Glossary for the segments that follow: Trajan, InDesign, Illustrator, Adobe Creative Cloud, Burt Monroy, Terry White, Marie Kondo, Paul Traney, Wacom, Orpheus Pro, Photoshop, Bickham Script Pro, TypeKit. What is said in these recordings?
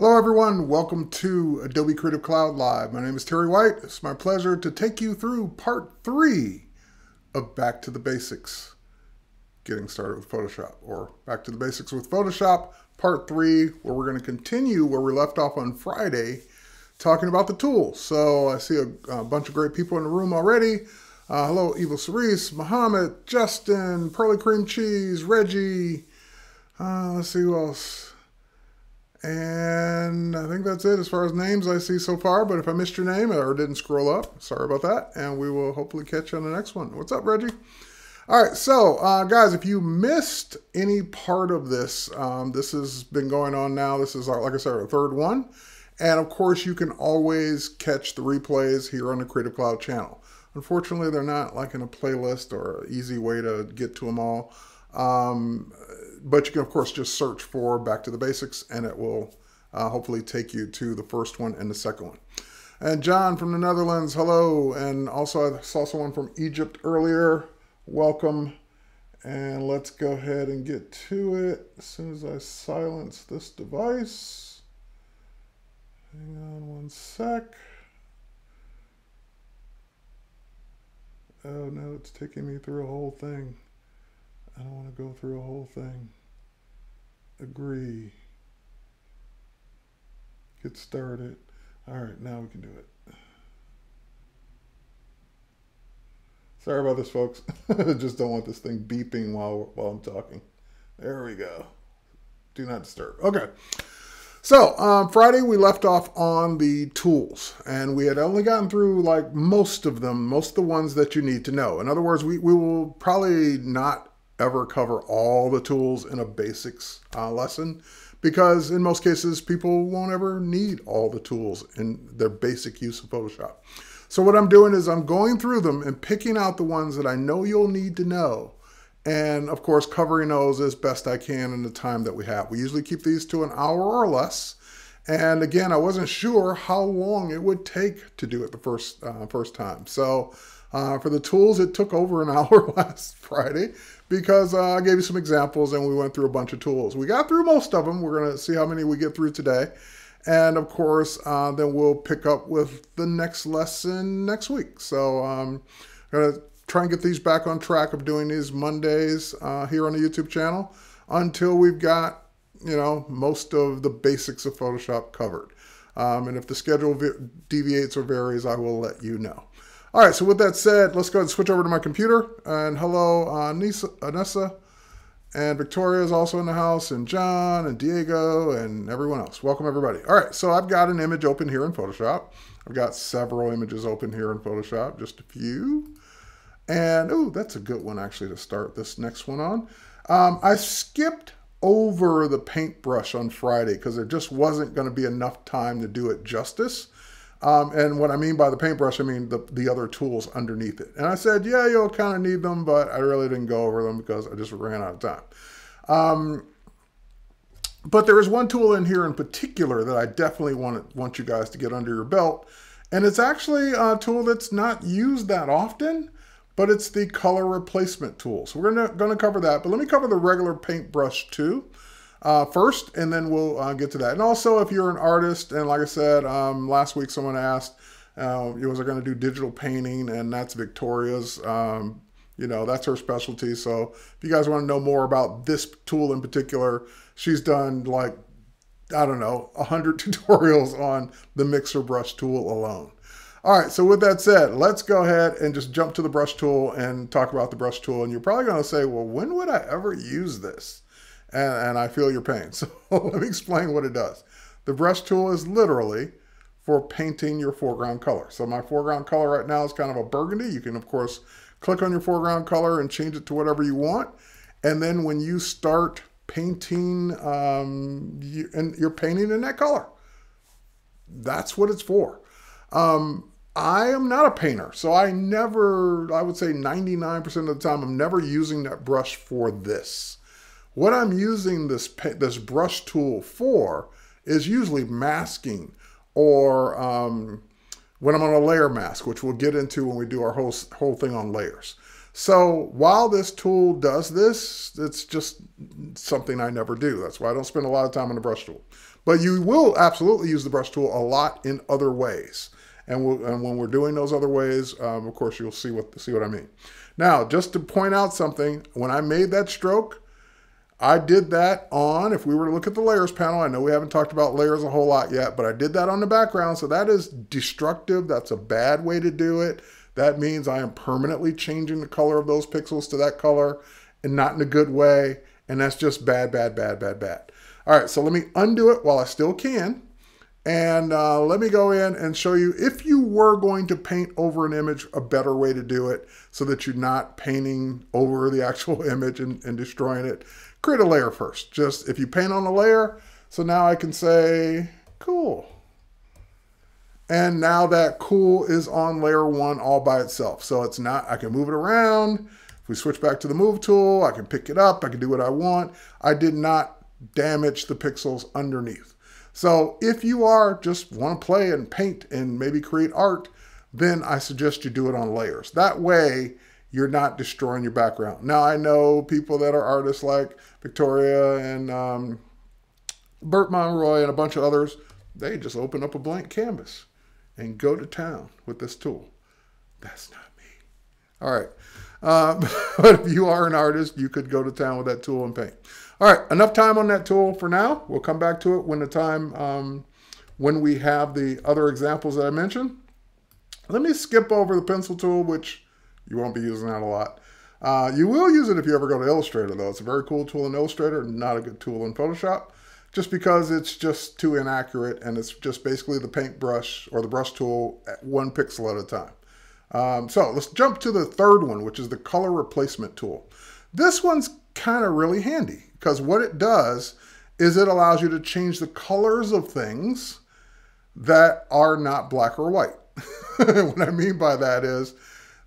Hello everyone, welcome to Adobe Creative Cloud Live. My name is Terry White. It's my pleasure to take you through part 3 of Back to the Basics, getting started with Photoshop, or Back to the Basics with Photoshop, part 3, where we're going to continue where we left off on Friday, talking about the tools. So I see a bunch of great people in the room already. Hello, Evil Cerise, Muhammad, Justin, Pearly Cream Cheese, Reggie, let's see who else. And I think that's it as far as names I see so far, but if I missed your name or didn't scroll up, sorry about that, and we will hopefully catch you on the next one. What's up, Reggie? All right, so guys, if you missed any part of this, this has been going on now. This is, like I said, our 3rd one. And of course, you can always catch the replays here on the Creative Cloud channel. Unfortunately, they're not like in a playlist or an easy way to get to them all. But you can, of course, just search for Back to the Basics, and it will hopefully take you to the 1st one and the 2nd one. And John from the Netherlands, hello. And also, I saw someone from Egypt earlier. Welcome. And let's go ahead and get to it as soon as I silence this device. Hang on one sec. Oh, no, it's taking me through a whole thing. I don't want to go through a whole thing. Agree. Get started. All right, now we can do it. Sorry about this, folks. I just don't want this thing beeping while I'm talking. There we go. Do not disturb. Okay. So Friday we left off on the tools, and we had only gotten through like most of them, most of the ones that you need to know. In other words, we will probably not ever cover all the tools in a basics lesson, because in most cases people won't ever need all the tools in their basic use of Photoshop. So what I'm doing is I'm going through them and picking out the ones that I know you'll need to know, and of course covering those as best I can in the time that we have. We usually keep these to an hour or less, and again I wasn't sure how long it would take to do it the first time. So for the tools, it took over an hour last Friday, because I gave you some examples and we went through a bunch of tools. We got through most of them. We're going to see how many we get through today. And of course, then we'll pick up with the next lesson next week. So I'm going to try and get these back on track of doing these Mondays here on the YouTube channel until we've got, you know, most of the basics of Photoshop covered. And if the schedule deviates or varies, I will let you know. All right, so with that said, let's go ahead and switch over to my computer. And hello, Anessa, and Victoria is also in the house, and John, and Diego, and everyone else. Welcome, everybody. All right, so I've got an image open here in Photoshop. I've got several images open here in Photoshop, just a few. And, oh, that's a good one, actually, to start this next one on. I skipped over the paintbrush on Friday because there just wasn't going to be enough time to do it justice. And what I mean by the paintbrush, I mean the other tools underneath it. And I said, yeah, you'll kind of need them, but I really didn't go over them because I just ran out of time. But there is one tool in here in particular that I definitely want you guys to get under your belt. And it's actually a tool that's not used that often, but it's the color replacement tool. So we're going to cover that, but let me cover the regular paintbrush too. First, and then we'll get to that. And also, if you're an artist, and like I said, last week someone asked, was I going to do digital painting? And that's Victoria's, you know, that's her specialty. So if you guys want to know more about this tool in particular, she's done like, I don't know, 100 tutorials on the mixer brush tool alone. All right, so with that said, let's go ahead and just jump to the brush tool and talk about the brush tool. And you're probably going to say, well, when would I ever use this? And I feel your pain. So let me explain what it does. The brush tool is literally for painting your foreground color. So my foreground color right now is kind of a burgundy. You can, of course, click on your foreground color and change it to whatever you want. And then when you start painting, you're painting in that color. That's what it's for. I am not a painter, so I would say 99% of the time, I'm never using that brush for this. What I'm using this brush tool for is usually masking, or when I'm on a layer mask, which we'll get into when we do our whole thing on layers. So while this tool does this, it's just something I never do. That's why I don't spend a lot of time on the brush tool. But you will absolutely use the brush tool a lot in other ways. And, when we're doing those other ways, of course, you'll see what I mean. Now, just to point out something, when I made that stroke, I did that on, if we were to look at the layers panel, I know we haven't talked about layers a whole lot yet, but I did that on the background. So that is destructive. That's a bad way to do it. That means I am permanently changing the color of those pixels to that color, and not in a good way. And that's just bad, bad, bad, bad, bad. All right, so let me undo it while I still can. And let me go in and show you, if you were going to paint over an image, a better way to do it so that you're not painting over the actual image and destroying it. Create a layer first. Just if you paint on a layer, so now I can say cool. And now that cool is on layer one all by itself. So it's not, I can move it around. If we switch back to the move tool, I can pick it up. I can do what I want. I did not damage the pixels underneath. So if you are just want to play and paint and maybe create art, then I suggest you do it on layers. That way you're not destroying your background. Now I know people that are artists like Victoria and Burt Monroy and a bunch of others, they just open up a blank canvas and go to town with this tool. That's not me. All right, but if you are an artist, you could go to town with that tool and paint. All right, enough time on that tool for now. We'll come back to it when the time, when we have the other examples that I mentioned. Let me skip over the pencil tool, which you won't be using that a lot. You will use it if you ever go to Illustrator though. It's a very cool tool in Illustrator, not a good tool in Photoshop, just because it's just too inaccurate and it's just basically the paintbrush or the brush tool at one pixel at a time. So let's jump to the third one, which is the color replacement tool. This one's kind of really handy because what it does is it allows you to change the colors of things that are not black or white. What I mean by that is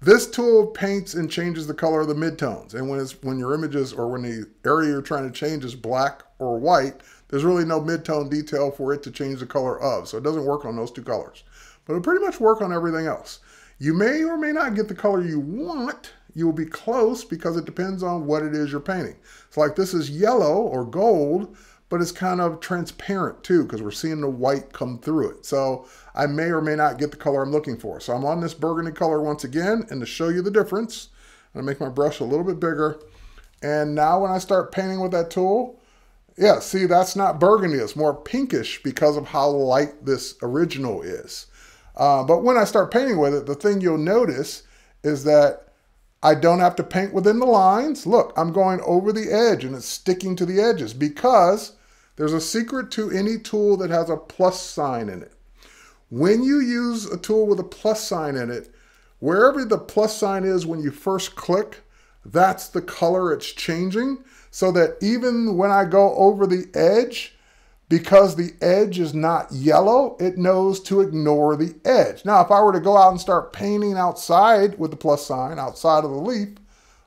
this tool paints and changes the color of the midtones. And when your images or when the area you're trying to change is black or white, there's really no midtone detail for it to change the color of. So it doesn't work on those two colors, but it'll pretty much work on everything else. You may or may not get the color you want. You will be close because it depends on what it is you're painting. So like this is yellow or gold, but it's kind of transparent too because we're seeing the white come through it. So I may or may not get the color I'm looking for. So I'm on this burgundy color once again, and to show you the difference, I'm gonna make my brush a little bit bigger. And now when I start painting with that tool, yeah, see, that's not burgundy, it's more pinkish because of how light this original is. But when I start painting with it, the thing you'll notice is that I don't have to paint within the lines. Look, I'm going over the edge and it's sticking to the edges because there's a secret to any tool that has a plus sign in it. When you use a tool with a plus sign in it, wherever the plus sign is when you first click, that's the color it's changing, so that even when I go over the edge, because the edge is not yellow, it knows to ignore the edge. Now, if I were to go out and start painting outside with the plus sign, outside of the leaf,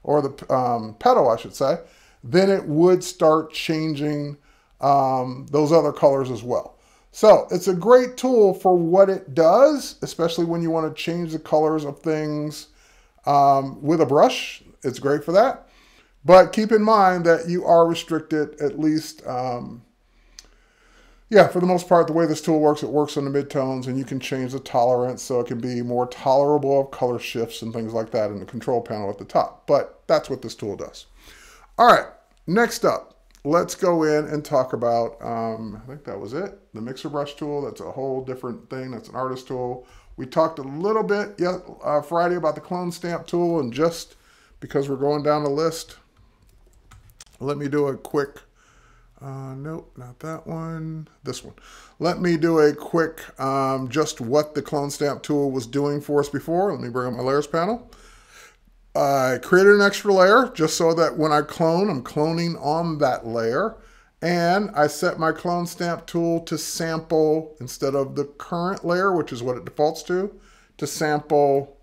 or the petal, I should say, then it would start changing those other colors as well. So it's a great tool for what it does, especially when you want to change the colors of things with a brush. It's great for that. But keep in mind that you are restricted, at least, yeah, for the most part, the way this tool works, it works on the midtones, and you can change the tolerance so it can be more tolerable of color shifts and things like that in the control panel at the top. But that's what this tool does. All right, next up, let's go in and talk about, I think that was it, the mixer brush tool. That's a whole different thing. That's an artist tool. We talked a little bit Friday about the clone stamp tool, and just because we're going down the list, let me do a quick, nope, not that one, this one. Let me do a quick, just what the clone stamp tool was doing for us before. Let me bring up my layers panel. I created an extra layer just so that when I clone, I'm cloning on that layer. And I set my clone stamp tool to sample instead of the current layer, which is what it defaults to sample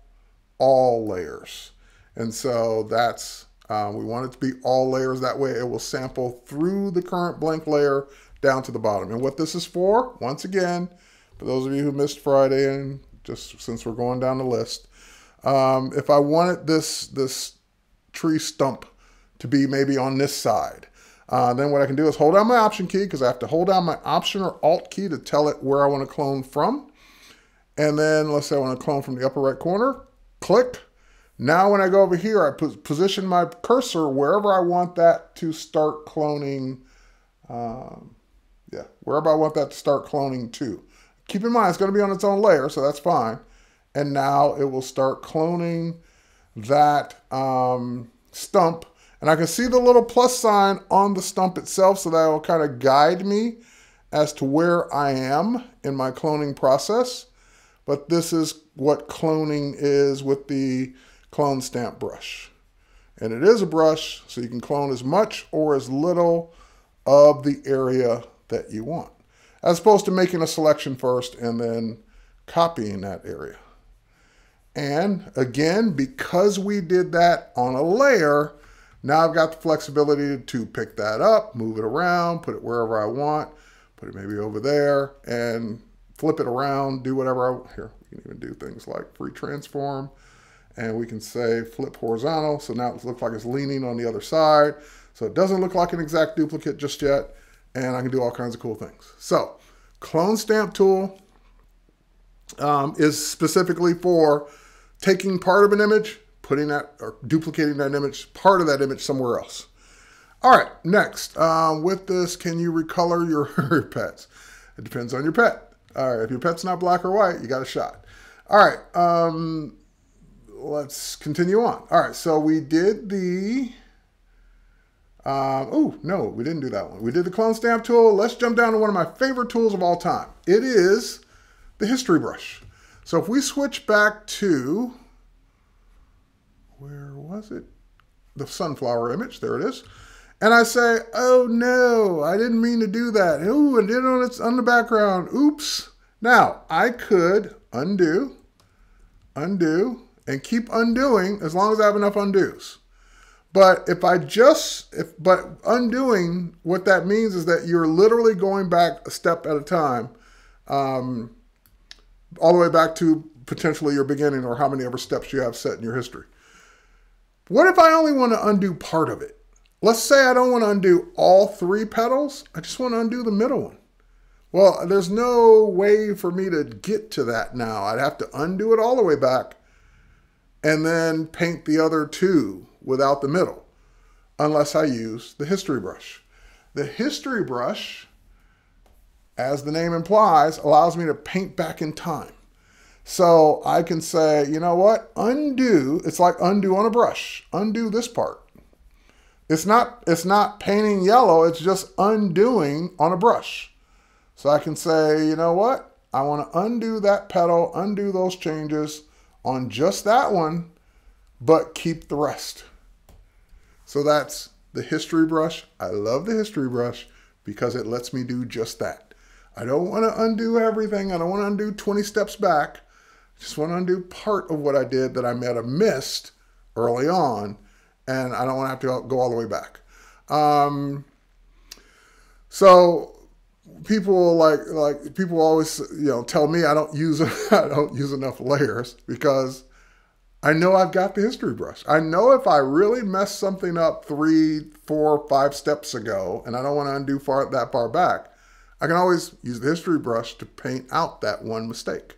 all layers. And so that's, we want it to be all layers. That way it will sample through the current blank layer down to the bottom. And what this is for, once again, for those of you who missed Friday and just since we're going down the list, if I wanted this tree stump to be maybe on this side, Then what I can do is hold down my option key, because I have to hold down my option or alt key to tell it where I want to clone from. And then let's say I want to clone from the upper right corner, click. Now when I go over here, I position my cursor wherever I want that to start cloning. Wherever I want that to start cloning to. Keep in mind, it's going to be on its own layer, so that's fine. And now it will start cloning that stump. And I can see the little plus sign on the stump itself, so that will kind of guide me as to where I am in my cloning process. But this is what cloning is with the clone stamp brush. And it is a brush, so you can clone as much or as little of the area that you want, as opposed to making a selection first and then copying that area. And again, because we did that on a layer, now I've got the flexibility to pick that up, move it around, put it wherever I want, put it maybe over there, and flip it around, do whatever I want. Here, we can even do things like free transform, and we can say flip horizontal, so now it looks like it's leaning on the other side, so it doesn't look like an exact duplicate just yet, and I can do all kinds of cool things. So, clone stamp tool is specifically for taking part of an image, putting that or duplicating that image, part of that image somewhere else. All right, next, with this, can you recolor your pets? It depends on your pet. All right, if your pet's not black or white, you got a shot. All right, let's continue on. All right, so we did the, oh, no, we didn't do that one. We did the clone stamp tool. Let's jump down to one of my favorite tools of all time. It is the history brush. So if we switch back to, where was it? The sunflower image, there it is. And I say, oh no, I didn't mean to do that. Ooh, I did it on the background, oops. Now, I could undo, undo, and keep undoing as long as I have enough undos. But if I just, but undoing, what that means is that you're literally going back a step at a time, all the way back to potentially your beginning or how many ever steps you have set in your history. What if I only want to undo part of it? Let's say I don't want to undo all three petals. I just want to undo the middle one. Well, there's no way for me to get to that now. I'd have to undo it all the way back and then paint the other two without the middle, unless I use the history brush. The history brush, as the name implies, allows me to paint back in time. So I can say, you know what, undo, it's like undo on a brush, undo this part. It's not painting yellow, it's just undoing on a brush. So I can say, you know what, I want to undo that petal, undo those changes on just that one, but keep the rest. So that's the history brush. I love the history brush because it lets me do just that. I don't want to undo everything. I don't want to undo 20 steps back. I just want to undo part of what I did that I might have missed early on, and I don't want to have to go all the way back. So people like people always, you know, tell me I don't use enough layers, because I know I've got the history brush. I know if I really messed something up 3, 4, 5 steps ago, and I don't want to undo that far back, I can always use the history brush to paint out that one mistake.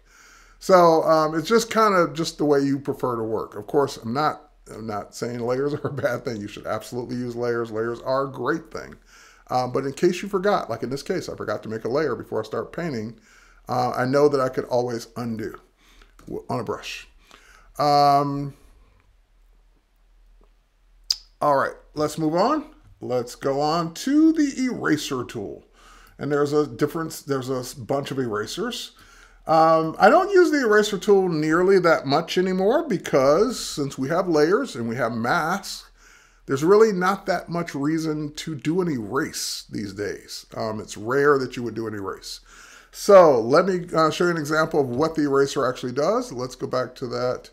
So it's just kind of just the way you prefer to work. Of course, I'm not saying layers are a bad thing. You should absolutely use layers. Layers are a great thing. But in case you forgot, like in this case, I forgot to make a layer before I start painting. I know that I could always undo on a brush. All right, let's move on. Let's go on to the eraser tool. And there's a difference, there's a bunch of erasers. I don't use the eraser tool nearly that much anymore, because since we have layers and we have masks, there's really not that much reason to do an erase these days. It's rare that you would do an erase. So let me show you an example of what the eraser actually does. Let's go back to that.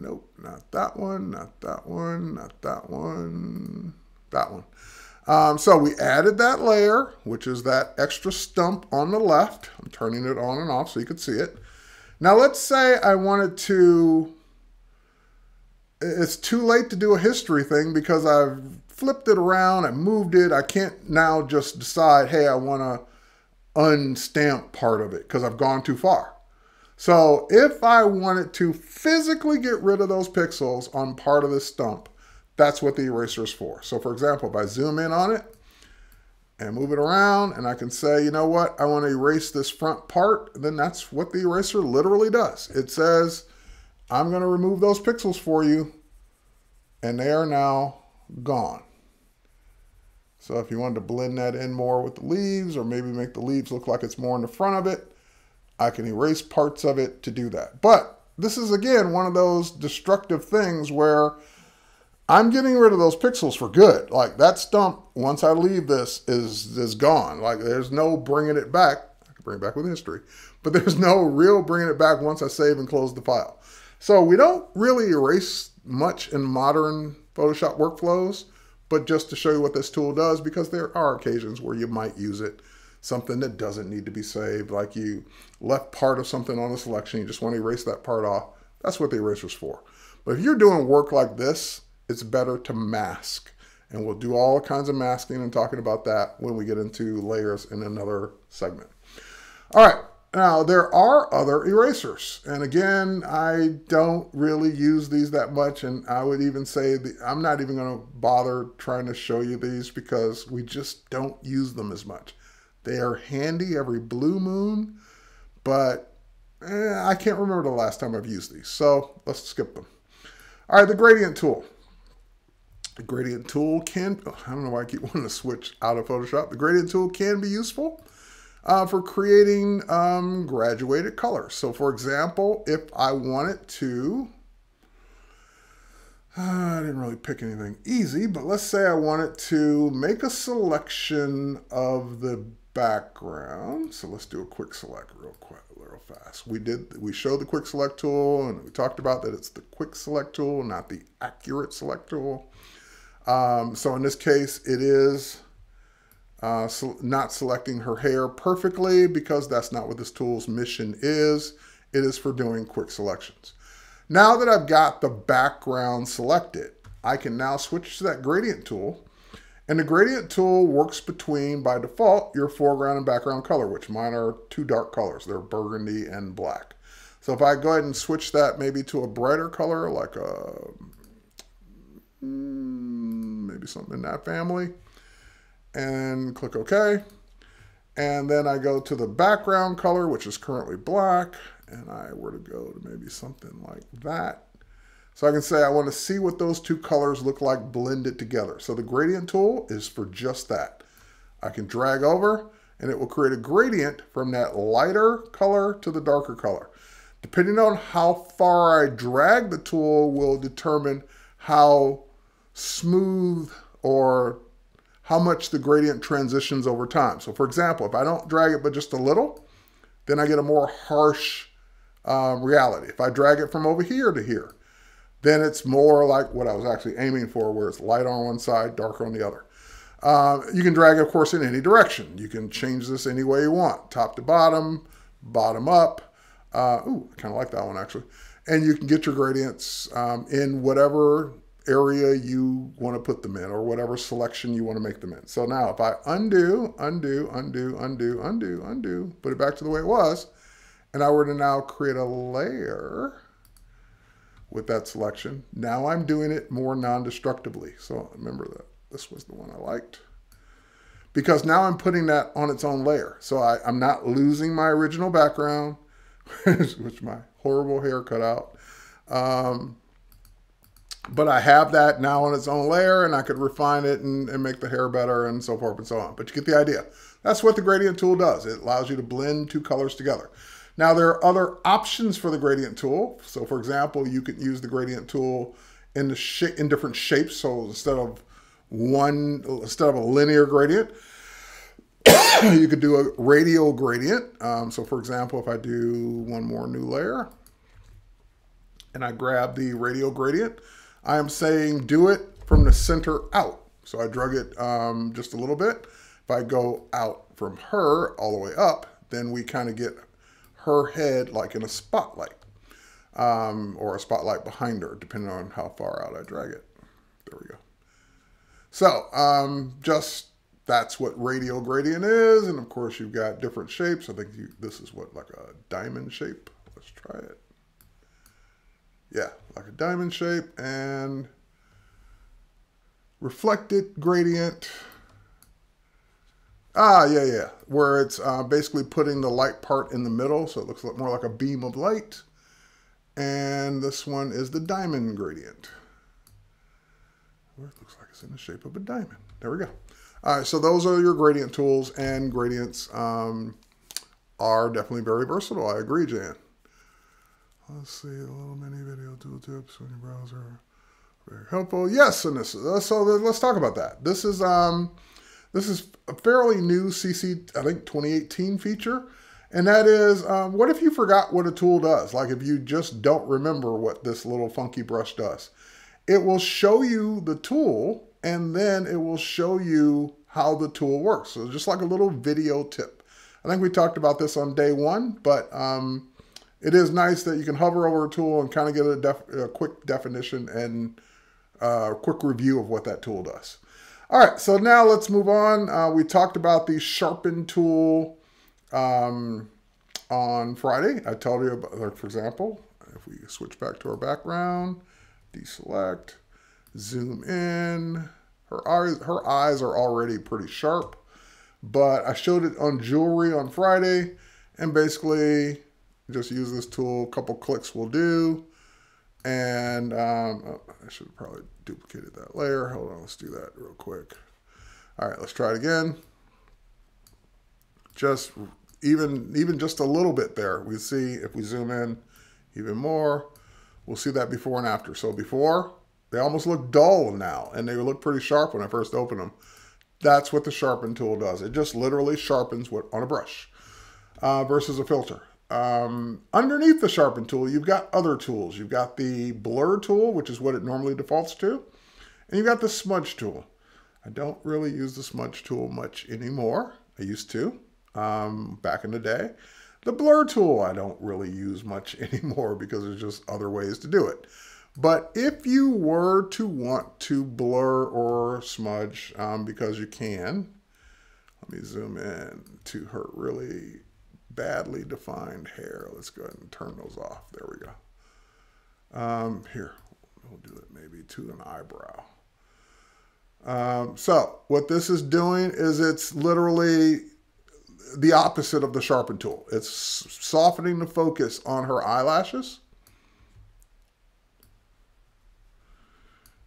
Nope, not that one, not that one, not that one, that one. So we added that layer, which is that extra stump on the left. I'm turning it on and off so you can see it. Now let's say I wanted to, it's too late to do a history thing because I've flipped it around, I moved it. I can't now just decide, hey, I want to unstamp part of it because I've gone too far. So if I wanted to physically get rid of those pixels on part of this stump, that's what the eraser is for. So for example, if I zoom in on it and move it around and I can say, you know what, I want to erase this front part, then that's what the eraser literally does. It says, I'm going to remove those pixels for you, and they are now gone. So if you wanted to blend that in more with the leaves, or maybe make the leaves look like it's more in the front of it, I can erase parts of it to do that. But this is, again, one of those destructive things where I'm getting rid of those pixels for good. Like, that stump, once I leave this, is gone. Like, there's no bringing it back. I can bring it back with history, but there's no real bringing it back once I save and close the file. So we don't really erase much in modern Photoshop workflows, but just to show you what this tool does, because there are occasions where you might use it. Something that doesn't need to be saved, like you left part of something on the selection, you just want to erase that part off. That's what the eraser's for. But if you're doing work like this, it's better to mask. And we'll do all kinds of masking and talking about that when we get into layers in another segment. All right, now there are other erasers. And again, I don't really use these that much. And I would even say I'm not even going to bother trying to show you these because we just don't use them as much. They are handy every blue moon, but I can't remember the last time I've used these. So let's skip them. All right, the gradient tool. The gradient tool can, I don't know why I keep wanting to switch out of Photoshop. The gradient tool can be useful for creating graduated colors. So for example, if I wanted to, I didn't really pick anything easy, but let's say I wanted to make a selection of the background. So let's do a quick select real quick, real fast. We showed the quick select tool, and we talked about that it's the quick select tool, not the accurate select tool. So in this case, it is not selecting her hair perfectly, because that's not what this tool's mission is. It is for doing quick selections. Now that I've got the background selected, I can now switch to that gradient tool. And the gradient tool works between, by default, your foreground and background color, which mine are two dark colors. They're burgundy and black. So if I go ahead and switch that maybe to a brighter color, like a, maybe something in that family, and click OK. And then I go to the background color, which is currently black, and I were to go to maybe something like that. So I can say I want to see what those two colors look like blended together. So the gradient tool is for just that. I can drag over and it will create a gradient from that lighter color to the darker color. Depending on how far I drag the tool will determine how smooth or how much the gradient transitions over time. So for example, if I don't drag it but just a little, then I get a more harsh reality. If I drag it from over here to here, then it's more like what I was actually aiming for, where it's light on one side, darker on the other. You can drag, of course, in any direction. You can change this any way you want, top to bottom, bottom up. Ooh, I kind of like that one, actually. And you can get your gradients in whatever area you want to put them in, or whatever selection you want to make them in. So now if I undo, put it back to the way it was, and I were to now create a layer with that selection, now I'm doing it more non-destructively. So remember that this was the one I liked, because now I'm putting that on its own layer. So I'm not losing my original background, which my horrible hair cut out. But I have that now on its own layer, and I could refine it and make the hair better and so forth and so on. But you get the idea. That's what the gradient tool does. It allows you to blend two colors together. Now there are other options for the gradient tool. So for example, you could use the gradient tool in different shapes. So instead of a linear gradient, you could do a radial gradient. So for example, if I do one more new layer and I grab the radial gradient, I am saying do it from the center out. So I drag it just a little bit. If I go out from her all the way up, then we kind of get her head like in a spotlight or a spotlight behind her, depending on how far out I drag it. There we go. So that's what radial gradient is. And of course you've got different shapes. I think this is what, like a diamond shape. Let's try it. Yeah, like a diamond shape, and reflected gradient. Ah, yeah, yeah. Where it's basically putting the light part in the middle. So it looks more like a beam of light. And this one is the diamond gradient, where it looks like it's in the shape of a diamond. There we go. All right, so those are your gradient tools, and gradients are definitely very versatile. I agree, Jan. Let's see, a little mini video tool tips on your browser. Very helpful. Yes, and this is, so let's talk about that. This is a fairly new CC, I think 2018 feature. And that is, what if you forgot what a tool does? Like if you just don't remember what this little funky brush does, it will show you the tool, and then it will show you how the tool works. So just like a little video tip. I think we talked about this on day one, but it is nice that you can hover over a tool and kind of get a quick definition and a quick review of what that tool does. All right, so now let's move on. We talked about the sharpen tool on Friday. I told you about, like, for example, if we switch back to our background, deselect, zoom in, her eyes are already pretty sharp, but I showed it on jewelry on Friday, and basically just use this tool, a couple clicks will do. And oh, I should have probably duplicated that layer. Hold on, let's do that real quick. All right, let's try it again. Just even just a little bit there. We see if we zoom in even more, we'll see that before and after. So before, they almost look dull now, and they look pretty sharp when I first opened them. That's what the sharpen tool does. It just literally sharpens what on a brush versus a filter. Underneath the sharpen tool, you've got other tools. You've got the blur tool, which is what it normally defaults to, and you've got the smudge tool. I don't really use the smudge tool much anymore. I used to back in the day. The blur tool I don't really use much anymore because there's just other ways to do it. But if you were to want to blur or smudge because you can, let me zoom in to her really badly defined hair. Let's go ahead and turn those off. There we go. Here, we'll do it maybe to an eyebrow. So what this is doing is it's literally the opposite of the sharpen tool. It's softening the focus on her eyelashes.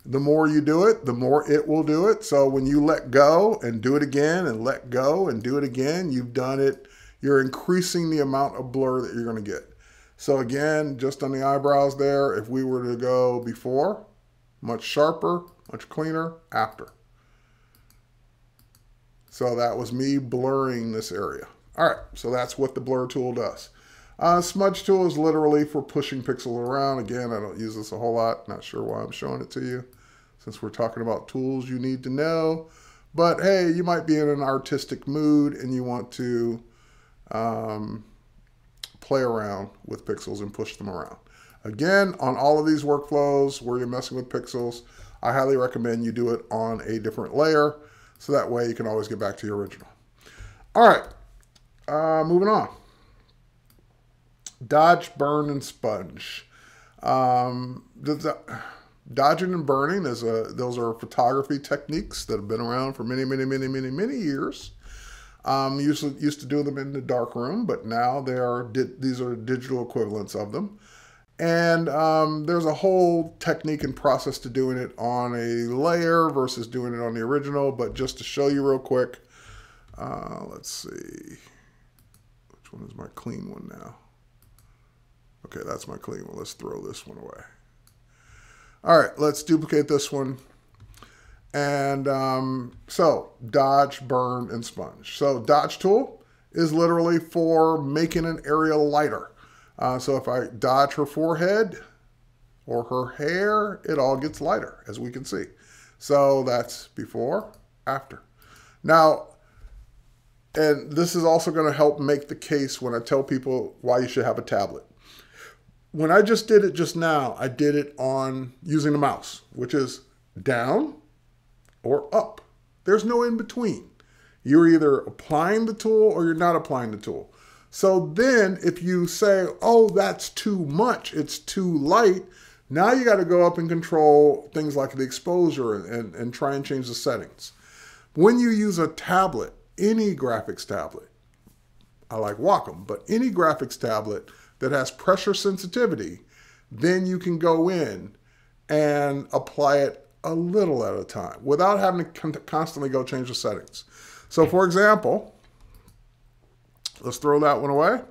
The more you do it, the more it will do it. So when you let go and do it again and let go and do it again, you've done it. You're increasing the amount of blur that you're going to get. So again, just on the eyebrows there, if we were to go before, much sharper, much cleaner after. So that was me blurring this area. All right, so that's what the blur tool does. Smudge tool is literally for pushing pixels around. Again, I don't use this a whole lot. Not sure why I'm showing it to you since we're talking about tools you need to know. But hey, you might be in an artistic mood and you want to play around with pixels and push them around. Again, on all of these workflows where you're messing with pixels, I highly recommend you do it on a different layer. So that way you can always get back to your original. All right, moving on. Dodge, burn, and sponge. Dodging and burning, those are photography techniques that have been around for many, many, many, many, many years. Used to do them in the darkroom, but now they are these are digital equivalents of them. And there's a whole technique and process to doing it on a layer versus doing it on the original. But just to show you real quick, let's see. Which one is my clean one now? Okay, that's my clean one. Let's throw this one away. All right, let's duplicate this one. And so dodge, burn, and sponge. So dodge tool is literally for making an area lighter. So if I dodge her forehead or her hair, it all gets lighter, as we can see. So that's before, after. Now, and this is also going to help make the case when I tell people why you should have a tablet. When I just did it just now, I did it on using the mouse, which is down, or up. There's no in between. You're either applying the tool or you're not applying the tool. So then if you say, oh, that's too much, it's too light, now you got to go up and control things like the exposure and try and change the settings. When you use a tablet, any graphics tablet, I like Wacom, but any graphics tablet that has pressure sensitivity, then you can go in and apply it a little at a time without having to constantly go change the settings. So for example, let's throw that one away.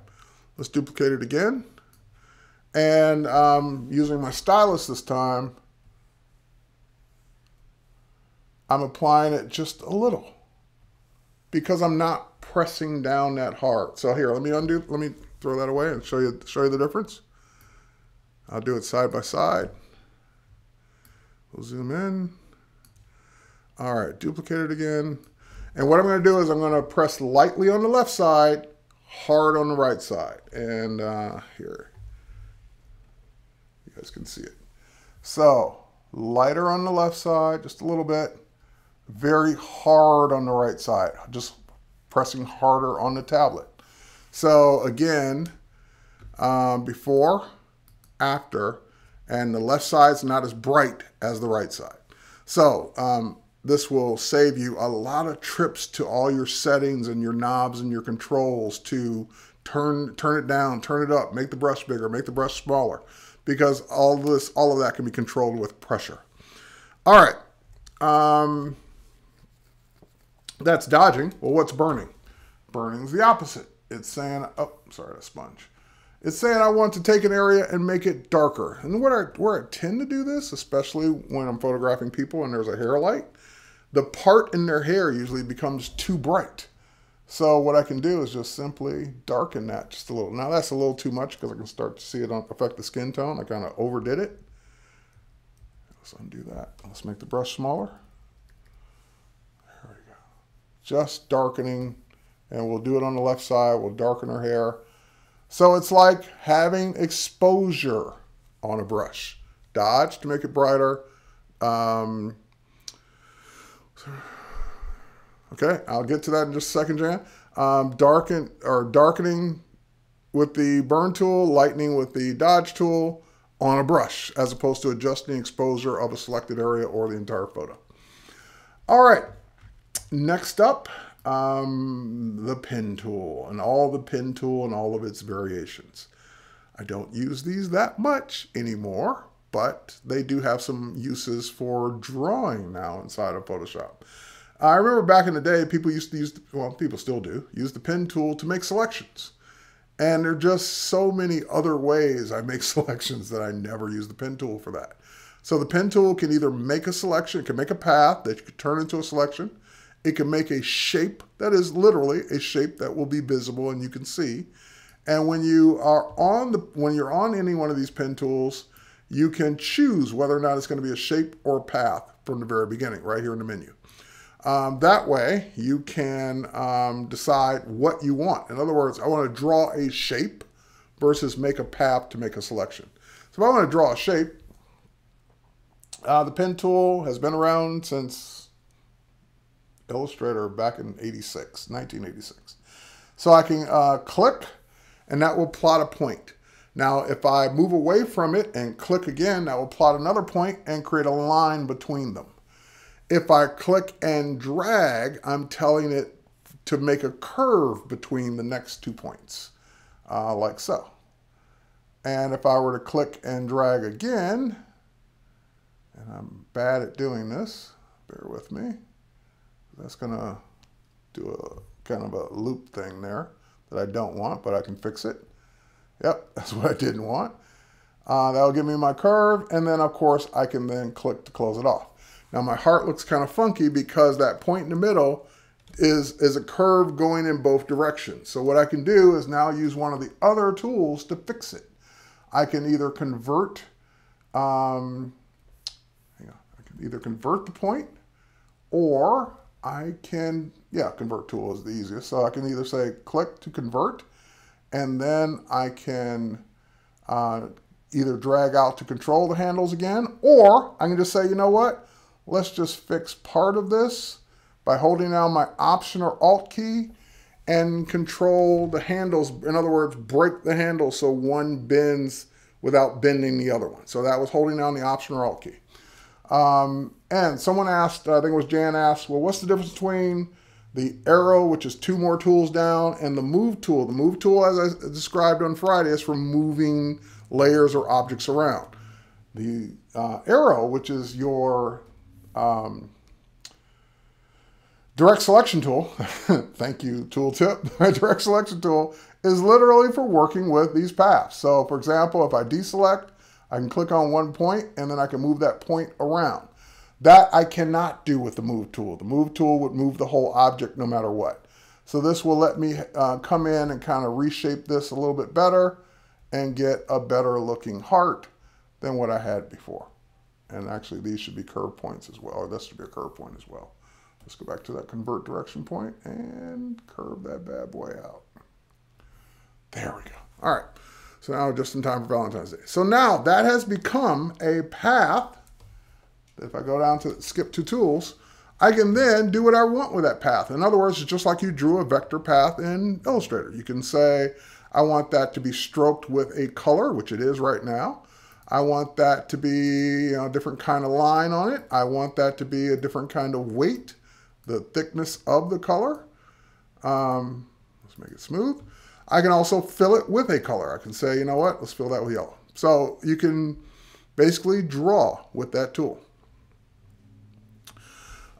Let's duplicate it again. And using my stylus this time, I'm applying it just a little because I'm not pressing down that hard. So here, let me undo, let me throw that away and show you the difference. I'll do it side by side. We'll zoom in. All right, duplicate it again. And what I'm gonna do is I'm gonna press lightly on the left side, hard on the right side. And here, you guys can see it. So lighter on the left side, just a little bit, very hard on the right side, just pressing harder on the tablet. So again, before, after, and the left side's not as bright as the right side. So this will save you a lot of trips to all your settings and your knobs and your controls to turn it down, turn it up, make the brush bigger, make the brush smaller, because all of that can be controlled with pressure. All right, that's dodging. Well, what's burning? Burning's the opposite. It's saying, oh, sorry, a sponge. It's saying I want to take an area and make it darker. And where I tend to do this, especially when I'm photographing people and there's a hair light, the part in their hair usually becomes too bright. So what I can do is just simply darken that just a little. Now that's a little too much because I can start to see it affect the skin tone. I kind of overdid it. Let's undo that. Let's make the brush smaller. There we go. Just darkening. And we'll do it on the left side. We'll darken her hair. So it's like having exposure on a brush. Dodge to make it brighter. Okay, I'll get to that in just a second, Jan. Darkening with the burn tool, lightening with the dodge tool on a brush, as opposed to adjusting the exposure of a selected area or the entire photo. All right, next up, the pen tool and all of its variations. I don't use these that much anymore, but they do have some uses for drawing now inside of Photoshop. I remember back in the day, people used to use, well, people still do, use the pen tool to make selections. And there are just so many other ways I make selections that I never use the pen tool for that. So the pen tool can either make a selection, it can make a path that you can turn into a selection. It can make a shape that is literally a shape that will be visible and you can see. And when you are on when you're on any one of these pen tools, you can choose whether or not it's going to be a shape or path from the very beginning, right here in the menu. That way you can decide what you want. In other words, I want to draw a shape versus make a path to make a selection. So if I want to draw a shape, the pen tool has been around since Illustrator back in 1986. So I can click and that will plot a point. Now, if I move away from it and click again, that will plot another point and create a line between them. If I click and drag, I'm telling it to make a curve between the next 2 points, like so. And if I were to click and drag again, and I'm bad at doing this, bear with me. That's gonna do a kind of a loop thing there that I don't want, but I can fix it. Yep, that's what I didn't want. That'll give me my curve, and then of course I can then click to close it off. Now my heart looks kind of funky because that point in the middle is a curve going in both directions. So what I can do is now use one of the other tools to fix it. I can either convert, I can either convert the point, or I can, yeah, convert tool is the easiest. So I can either say click to convert, and then I can either drag out to control the handles again, or I can just say, you know what, Let's just fix part of this by holding down my Option or Alt key and control the handles. In other words, break the handle so one bends without bending the other one. So that was holding down the Option or Alt key. And someone asked, I think it was Jan asked, well, what's the difference between the arrow, which is two more tools down, and the move tool? The move tool, as I described on Friday, is for moving layers or objects around. The arrow, which is your direct selection tool, thank you tooltip, my direct selection tool is literally for working with these paths. So for example, if I deselect, I can click on one point and then I can move that point around. That I cannot do with the move tool. The move tool would move the whole object no matter what. So this will let me come in and kind of reshape this a little bit better and get a better looking heart than what I had before. And actually these should be curve points as well, or this should be a curve point as well. Let's go back to that convert direction point and curve that bad boy out. There we go. All right. So now just in time for Valentine's Day. So now that has become a path. If I go down to skip to tools, I can then do what I want with that path. In other words, it's just like you drew a vector path in Illustrator. You can say, I want that to be stroked with a color, which it is right now. I want that to be, you know, a different kind of line on it. I want that to be a different kind of weight, the thickness of the color. Let's make it smooth. I can also fill it with a color. I can say, you know what, let's fill that with yellow. So you can basically draw with that tool.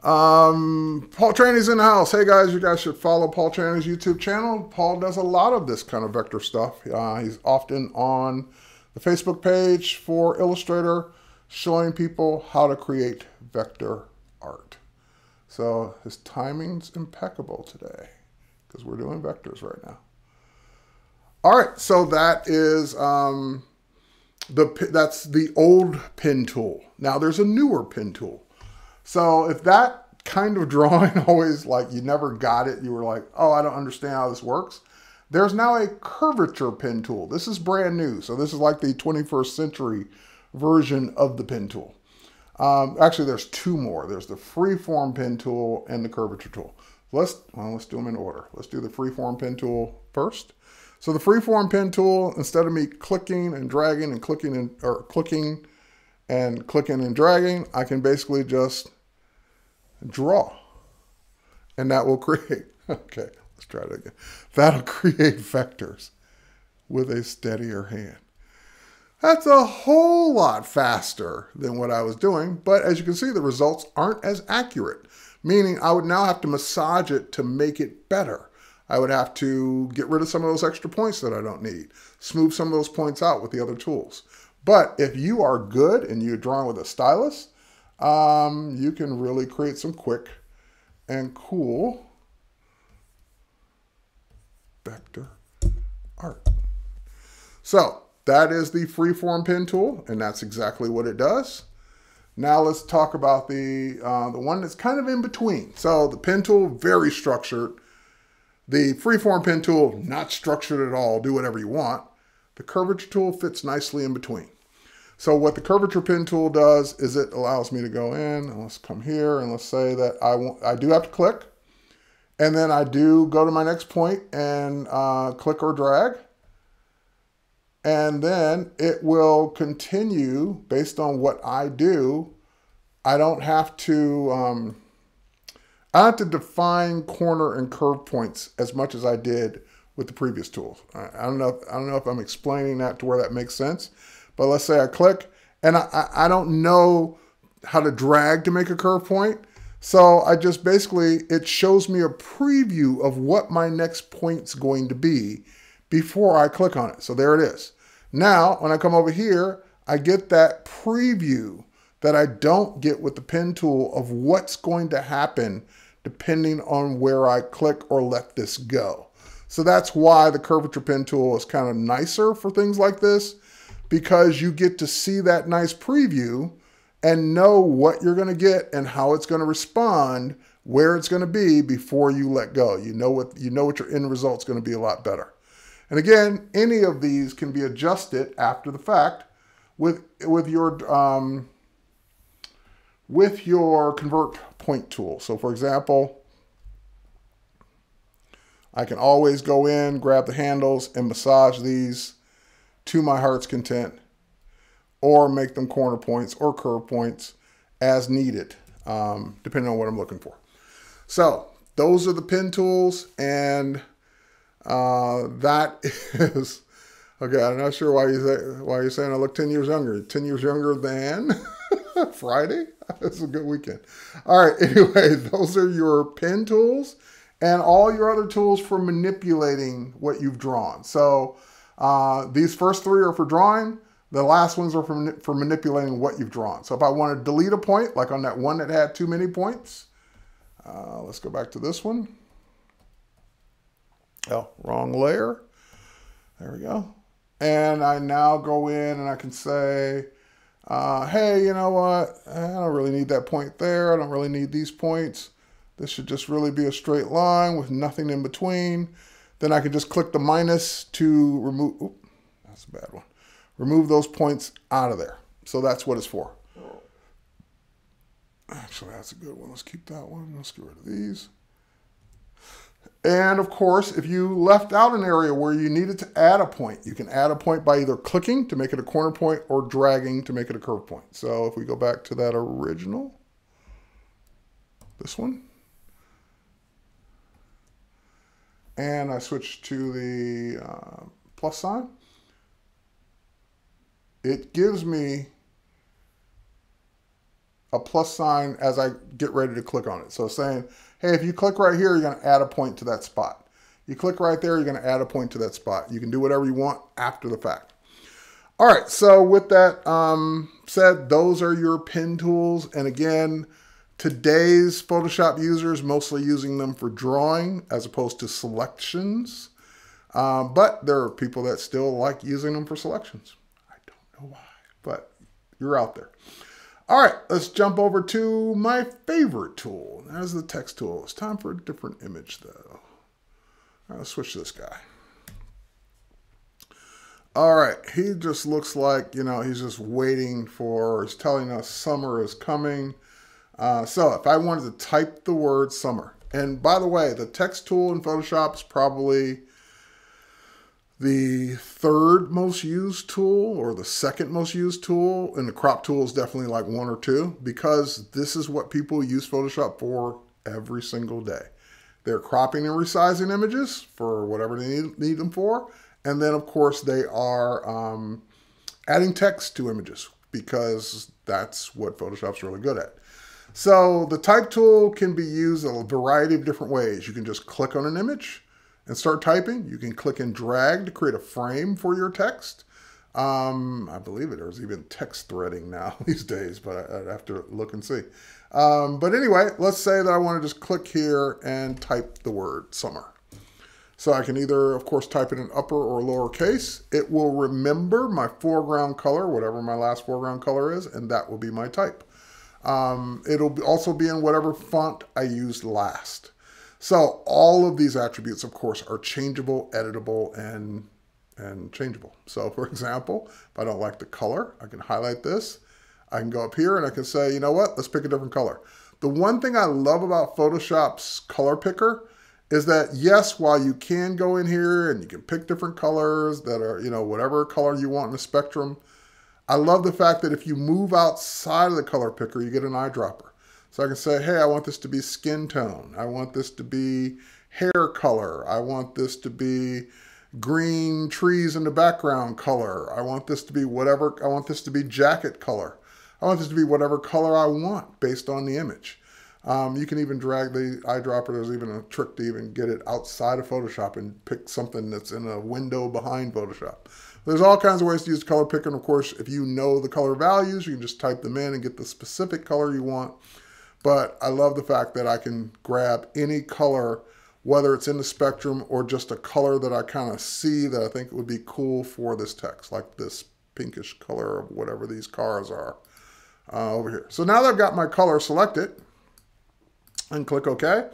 Paul Traney's in the house. Hey guys, you guys should follow Paul Traney's YouTube channel. Paul does a lot of this kind of vector stuff. He's often on the Facebook page for Illustrator showing people how to create vector art. So his timing's impeccable today because we're doing vectors right now. All right, so that is that's the old pen tool. Now there's a newer pen tool. So if that kind of drawing always, like, you never got it, you were like, oh, I don't understand how this works. There's now a curvature pen tool. This is brand new. So this is like the 21st century version of the pen tool. Actually, there's two more. There's the freeform pen tool and the curvature tool. Let's do them in order. Let's do the freeform pen tool first. So the freeform pen tool, instead of me clicking and dragging and clicking and, or clicking and clicking and dragging, I can basically just draw and that will create, okay, let's try it again. That'll create vectors with a steadier hand. That's a whole lot faster than what I was doing, but as you can see, the results aren't as accurate, meaning I would now have to massage it to make it better. I would have to get rid of some of those extra points that I don't need, smooth some of those points out with the other tools. But if you are good and you're drawing with a stylus, you can really create some quick and cool vector art. So that is the freeform pen tool, and that's exactly what it does. Now let's talk about the one that's kind of in between. So the pen tool, very structured. The freeform pen tool, not structured at all, do whatever you want. The curvature tool fits nicely in between. So what the curvature pen tool does is it allows me to go in, and let's come here and let's say that I do have to click, and then I do go to my next point and click or drag, and then it will continue based on what I do. I don't have to define corner and curve points as much as I did with the previous tools. I don't know if I'm explaining that to where that makes sense, but let's say I click and I don't know how to drag to make a curve point. So I just basically, it shows me a preview of what my next point's going to be before I click on it. So there it is. Now, when I come over here, I get that preview that I don't get with the pen tool of what's going to happen depending on where I click or let this go. So that's why the curvature pen tool is kind of nicer for things like this, because you get to see that nice preview and know what you're going to get and how it's going to respond, where it's going to be before you let go. You know what your end result's going to be a lot better. And again, any of these can be adjusted after the fact with your with your convert point tool. So for example, I can always go in, grab the handles and massage these to my heart's content, or make them corner points or curve points as needed, depending on what I'm looking for. So those are the pen tools, and that is, okay, I'm not sure why you're saying I look 10 years younger. 10 years younger than Friday? That's a good weekend. All right, anyway, those are your pen tools and all your other tools for manipulating what you've drawn. So these first three are for drawing. The last ones are for manipulating what you've drawn. So if I want to delete a point, like on that one that had too many points, let's go back to this one. Oh, wrong layer. There we go. And I now go in and I can say, hey, you know what? I don't really need that point there. I don't really need these points. This should just really be a straight line with nothing in between. Then I can just click the minus to remove, oops, that's a bad one. Remove those points out of there. So that's what it's for. Actually, that's a good one. Let's keep that one. Let's get rid of these. And of course, if you left out an area where you needed to add a point, you can add a point by either clicking to make it a corner point or dragging to make it a curve point. So if we go back to that original, this one, and I switch to the plus sign, it gives me a plus sign as I get ready to click on it. So saying, hey, if you click right here, you're going to add a point to that spot. You click right there, you're going to add a point to that spot. You can do whatever you want after the fact. All right, so with that said, those are your pen tools. And again, today's Photoshop users mostly using them for drawing as opposed to selections. But there are people that still like using them for selections. I don't know why, but you're out there. All right, let's jump over to my favorite tool. There's the text tool. It's time for a different image, though. All right, let's switch to this guy. All right, he just looks like, you know, he's just waiting for, he's telling us summer is coming. So if I wanted to type the word summer, and by the way, the text tool in Photoshop is probably the third most used tool, or the second most used tool, and the crop tool is definitely like one or two, because this is what people use Photoshop for every single day. They're cropping and resizing images for whatever they need them for. And then of course they are adding text to images, because that's what Photoshop's really good at. So the type tool can be used a variety of different ways. You can just click on an image and start typing. You can click and drag to create a frame for your text. I believe there's even text threading now these days, but I'd have to look and see. But anyway, let's say that I want to just click here and type the word summer. So I can either, of course, type it in upper or lower case. It will remember my foreground color, whatever my last foreground color is, and that will be my type. It'll also be in whatever font I used last. So all of these attributes, of course, are changeable, editable, and changeable. So for example, if I don't like the color, I can highlight this. I can go up here and I can say, you know what, let's pick a different color. The one thing I love about Photoshop's color picker is that, yes, while you can go in here and you can pick different colors that are, you know, whatever color you want in the spectrum, I love the fact that if you move outside of the color picker, you get an eyedropper. So I can say, hey, I want this to be skin tone. I want this to be hair color. I want this to be green trees in the background color. I want this to be whatever. I want this to be jacket color. I want this to be whatever color I want based on the image. You can even drag the eyedropper. There's even a trick to even get it outside of Photoshop and pick something that's in a window behind Photoshop. There's all kinds of ways to use color picker. And of course, if you know the color values, you can just type them in and get the specific color you want. But I love the fact that I can grab any color, whether it's in the spectrum or just a color that I kind of see that I think would be cool for this text, like this pinkish color of whatever these cars are over here. So now that I've got my color selected, and click OK.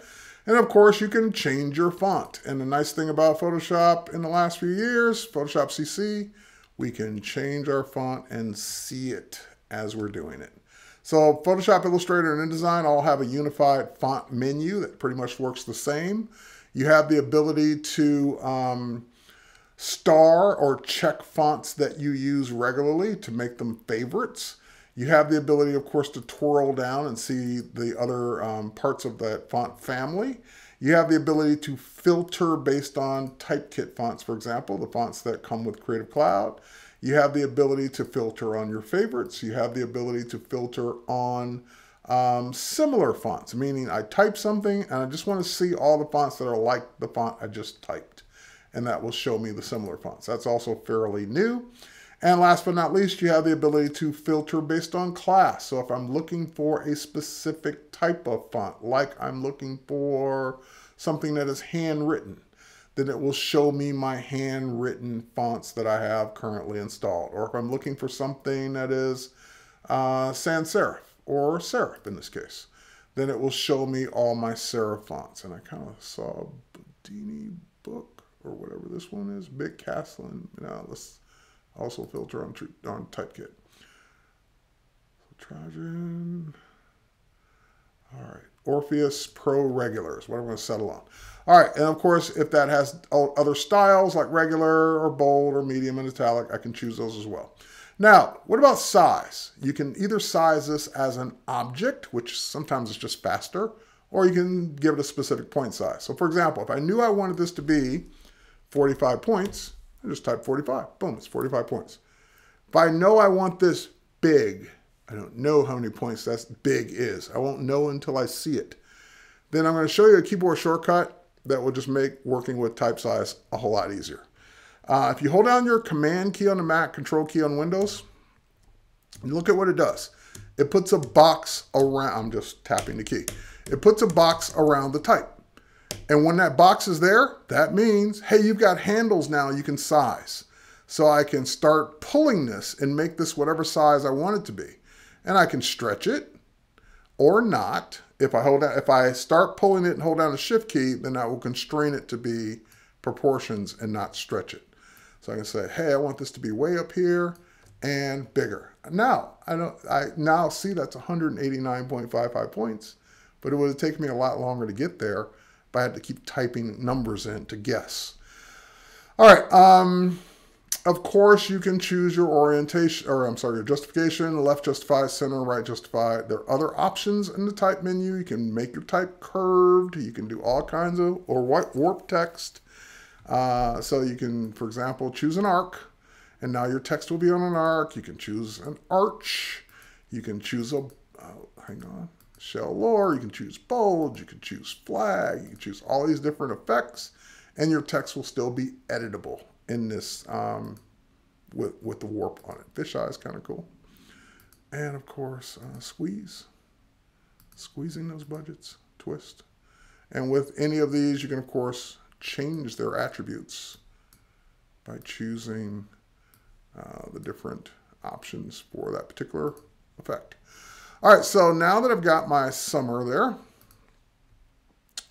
And of course, you can change your font. And the nice thing about Photoshop in the last few years, Photoshop CC, we can change our font and see it as we're doing it. So Photoshop, Illustrator, and InDesign all have a unified font menu that pretty much works the same. You have the ability to star or check fonts that you use regularly to make them favorites. You have the ability, of course, to twirl down and see the other parts of that font family. You have the ability to filter based on TypeKit fonts, for example, the fonts that come with Creative Cloud. You have the ability to filter on your favorites. You have the ability to filter on similar fonts, meaning I type something and I just want to see all the fonts that are like the font I just typed, and that will show me the similar fonts. That's also fairly new. And last but not least, you have the ability to filter based on class. So if I'm looking for a specific type of font, like I'm looking for something that is handwritten, then it will show me my handwritten fonts that I have currently installed. Or if I'm looking for something that is sans serif, or serif in this case, then it will show me all my serif fonts. And I kind of saw Bedini Book or whatever this one is, Big Castlin. Now let's also filter on TypeKit. So Trajan, all right, Orpheus Pro Regular is what I'm going to settle on. All right, and of course, if that has other styles like regular or bold or medium and italic, I can choose those as well. Now, what about size? You can either size this as an object, which sometimes is just faster, or you can give it a specific point size. So for example, if I knew I wanted this to be 45 points, I just type 45, boom, it's 45 points. If I know I want this big, I don't know how many points that's big is. I won't know until I see it. Then I'm going to show you a keyboard shortcut that will just make working with type size a whole lot easier. If you hold down your command key on the Mac, control key on Windows, and look at what it does. It puts a box around, I'm just tapping the key. It puts a box around the type. And when that box is there, that means, hey, you've got handles now you can size. So I can start pulling this and make this whatever size I want it to be. And I can stretch it or not. If I start pulling it and hold down the shift key, then that will constrain it to be proportions and not stretch it. So I can say, hey, I want this to be way up here and bigger. Now, I now see that's 189.55 points, but it would have taken me a lot longer to get there. I had to keep typing numbers in to guess. All right. Of course, you can choose your orientation, or I'm sorry, your justification, left justified, center, right justified. There are other options in the type menu. You can make your type curved. You can do all kinds of, or warp text. So you can, for example, choose an arc, and now your text will be on an arc. You can choose an arch. You can choose a, hang on. Shell lore, you can choose bold, you can choose flag, you can choose all these different effects, and your text will still be editable in this with the warp on it. Fisheye is kind of cool. And of course, squeezing those budgets, twist. And with any of these, you can of course change their attributes by choosing the different options for that particular effect. All right, so now that I've got my summer there,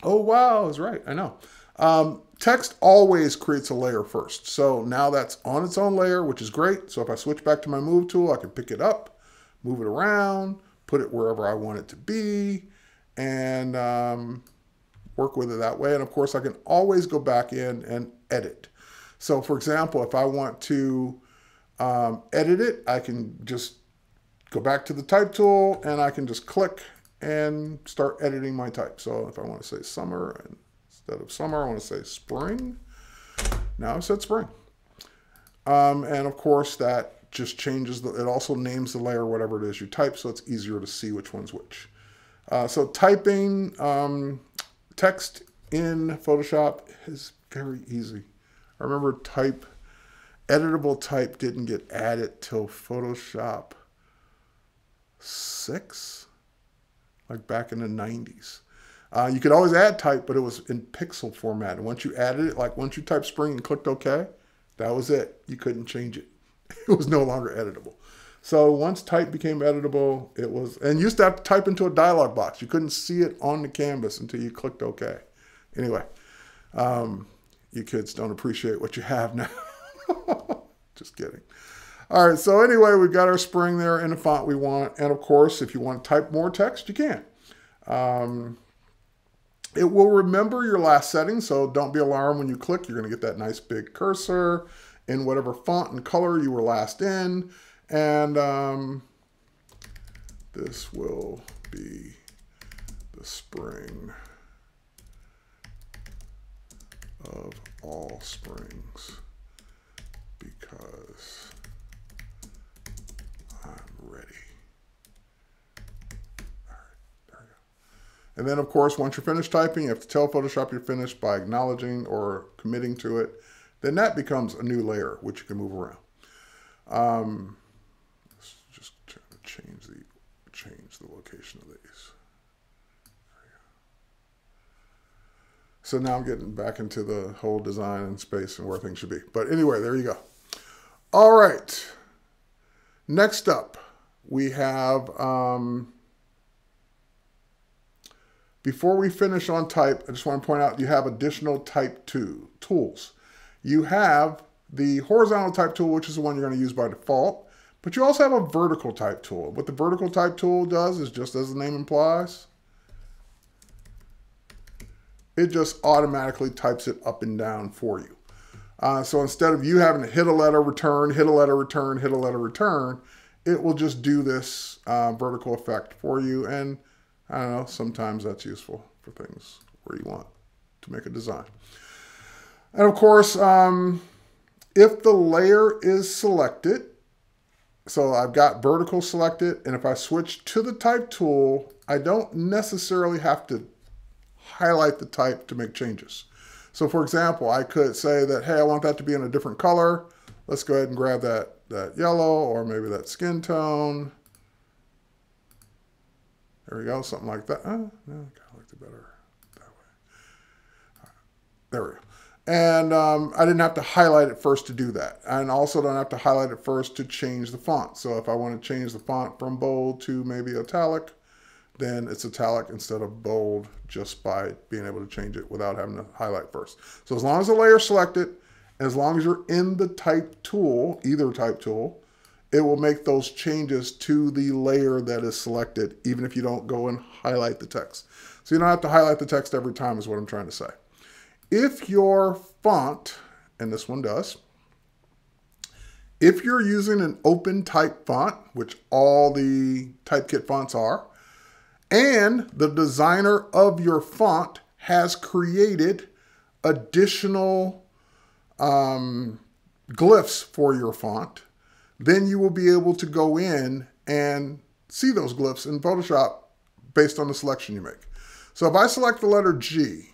oh, wow, I was right, I know. Text always creates a layer first. So now that's on its own layer, which is great. So if I switch back to my move tool, I can pick it up, move it around, put it wherever I want it to be, and work with it that way. And of course, I can always go back in and edit. So for example, if I want to edit it, I can just go back to the type tool and I can just click and start editing my type. So if I want to say summer, instead of summer, I want to say spring. Now I've said spring. And of course that just changes, it also names the layer whatever it is you type, so it's easier to see which one's which. So typing text in Photoshop is very easy. I remember editable type didn't get added till Photoshop 6, like back in the 90s. You could always add type, but it was in pixel format. And once you added it, like once you typed spring and clicked OK, that was it. You couldn't change it. It was no longer editable. So once type became editable, it was, and you used to have to type into a dialog box. You couldn't see it on the canvas until you clicked OK. Anyway, you kids don't appreciate what you have now. Just kidding. All right, so anyway, we've got our spring there in the font we want. And of course, if you want to type more text, you can. It will remember your last setting, so don't be alarmed when you click. You're going to get that nice big cursor in whatever font and color you were last in. And this will be the spring of all springs because I'm ready. All right, there we go. And then, of course, once you're finished typing, you have to tell Photoshop you're finished by acknowledging or committing to it. Then that becomes a new layer, which you can move around. Let's just change the location of these. There we go. So now I'm getting back into the whole design and space and where things should be. But anyway, there you go. All right. Next up, we have, before we finish on type, I just want to point out you have additional type tools. You have the horizontal type tool, which is the one you're going to use by default, but you also have a vertical type tool. What the vertical type tool does is, just as the name implies, it just automatically types it up and down for you. So instead of you having to hit a letter, return, hit a letter, return, hit a letter, return, it will just do this vertical effect for you. And I don't know, sometimes that's useful for things where you want to make a design. And of course, if the layer is selected, so I've got vertical selected, and if I switch to the type tool, I don't necessarily have to highlight the type to make changes. So for example, I could say that, hey, I want that to be in a different color. Let's go ahead and grab that yellow, or maybe that skin tone. There we go, something like that. Oh, no, I liked it better that way. All right, there we go. And I didn't have to highlight it first to do that. And also don't have to highlight it first to change the font. So if I want to change the font from bold to maybe italic, then it's italic instead of bold just by being able to change it without having to highlight first. So as long as the layer is selected, and as long as you're in the type tool, either type tool, it will make those changes to the layer that is selected, even if you don't go and highlight the text. So you don't have to highlight the text every time is what I'm trying to say. If your font, and this one does, if you're using an open type font, which all the TypeKit fonts are, and the designer of your font has created additional glyphs for your font, then you will be able to go in and see those glyphs in Photoshop based on the selection you make. So if I select the letter G,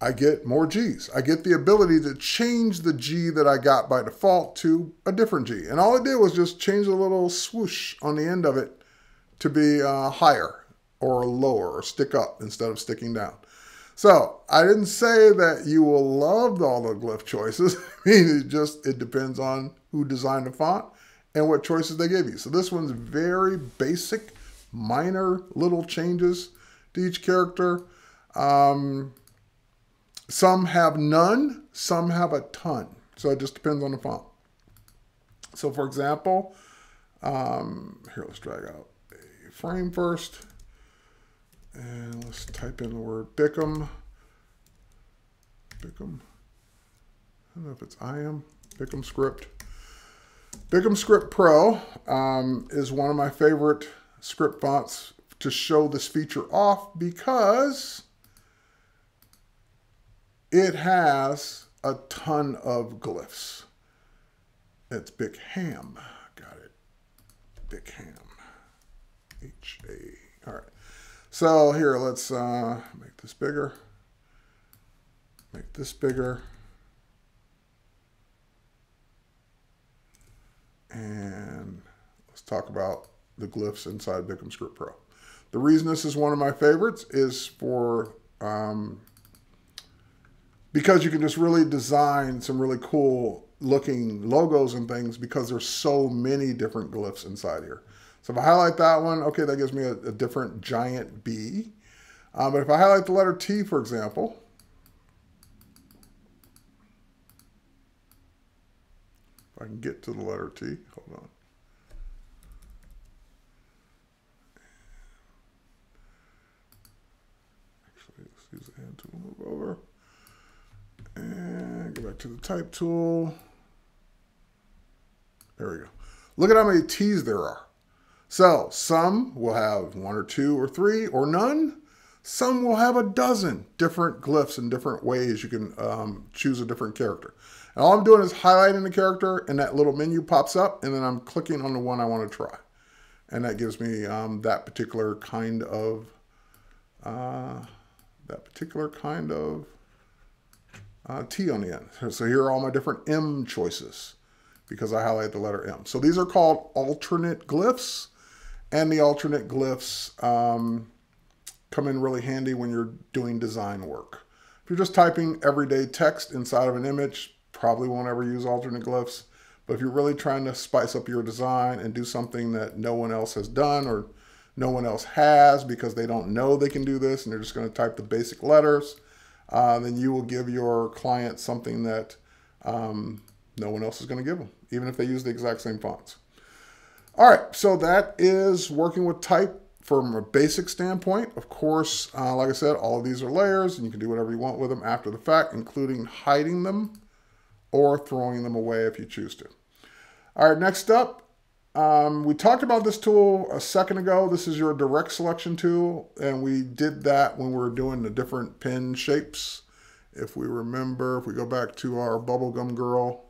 I get more G's. I get the ability to change the G that I got by default to a different G. And all I did was just change a little swoosh on the end of it to be higher or lower or stick up instead of sticking down. So I didn't say that you will love all the glyph choices. I mean, it depends on who designed the font and what choices they gave you. So this one's very basic, minor little changes to each character. Some have none, some have a ton. So it just depends on the font. So for example, here, let's drag out a frame first. And let's type in the word Bickham. Bickham. I don't know if it's IM. Bickham Script. Bickham Script Pro is one of my favorite script fonts to show this feature off because it has a ton of glyphs. It's Bickham. Got it. Bickham. H-A. All right. So here, let's make this bigger. Make this bigger. And let's talk about the glyphs inside Bickham Script Pro. The reason this is one of my favorites is for... because you can just really design some really cool looking logos and things because there's so many different glyphs inside here. So if I highlight that one, okay, that gives me a different giant B. But if I highlight the letter T, for example, if I I can get to the letter T. Hold on. Actually, let's use the hand tool, move over. And go back to the type tool. There we go. Look at how many T's there are. So some will have one or two or three or none. Some will have a dozen different glyphs and different ways you can choose a different character. And all I'm doing is highlighting the character, and that little menu pops up, and then I'm clicking on the one I want to try. And that gives me that particular kind of T on the end. So here are all my different M choices, because I highlight the letter M. So these are called alternate glyphs, and the alternate glyphs come in really handy when you're doing design work. If you're just typing everyday text inside of an image, probably won't ever use alternate glyphs, but if you're really trying to spice up your design and do something that no one else has done or no one else has because they don't know they can do this and they're just going to type the basic letters, then you will give your client something that no one else is going to give them, even if they use the exact same fonts. All right, so that is working with type from a basic standpoint. Of course, like I said, all of these are layers, and you can do whatever you want with them after the fact, including hiding them or throwing them away if you choose to. All right, next up, we talked about this tool a second ago. This is your direct selection tool, and we did that when we were doing the different pen shapes. If we remember, if we go back to our bubblegum girl,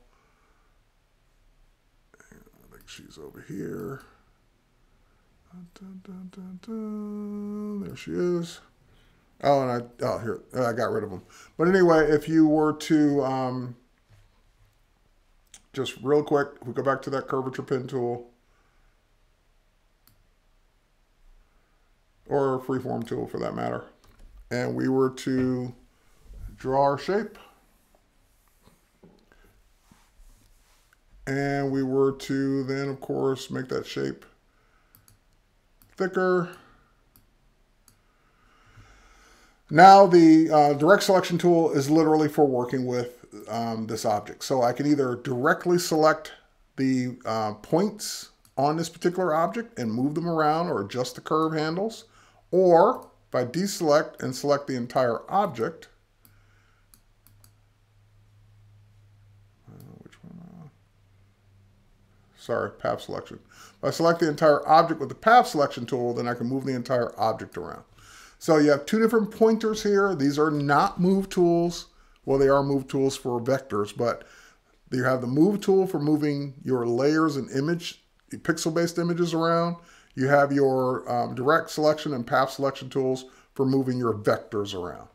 she's over here. Dun, dun, dun, dun. There she is. Oh, and here I got rid of them. But anyway, if you were to just real quick, we go back to that curvature pen tool or freeform tool for that matter, and we were to draw our shape. And we were to then, of course, make that shape thicker. Now the direct selection tool is literally for working with this object. So I can either directly select the points on this particular object and move them around or adjust the curve handles. Or if I deselect and select the entire object, sorry, path selection. If I select the entire object with the path selection tool, then I can move the entire object around. So you have two different pointers here. These are not move tools. Well, they are move tools for vectors, but you have the move tool for moving your layers and image, pixel-based images around. You have your direct selection and path selection tools for moving your vectors around.